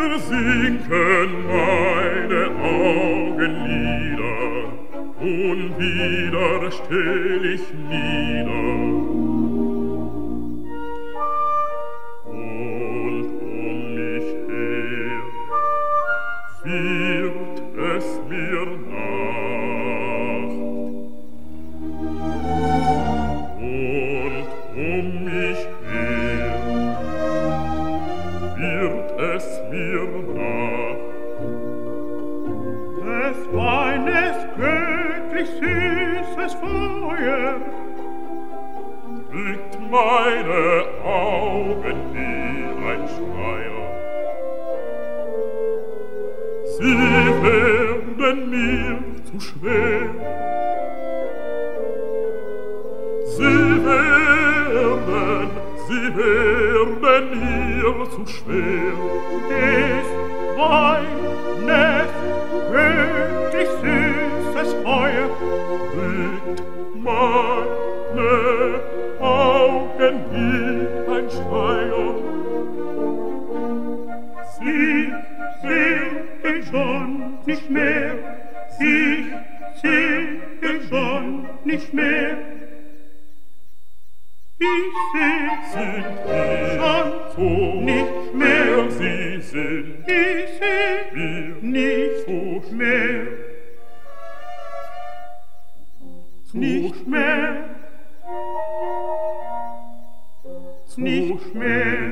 versinken meine Augenlider, und wieder stell ich nieder. Und um mich her wird es mir Nacht. Und um mich her wird es mir Nacht. Des Weines göttlich süßes Feuer blickt meine Augen wie ein Schleier. Sie werden mir zu schwer, sie werden mir zu schwer. Des Weines göttlich süßes Feuer blickt meine Augen wie ein Schleier. Sie sehen schon nicht mehr, sie sehen schon nicht mehr. Ich sehe sie schon so nicht mehr, sie sind ich sehe nicht so mehr, nicht mehr, nicht mehr.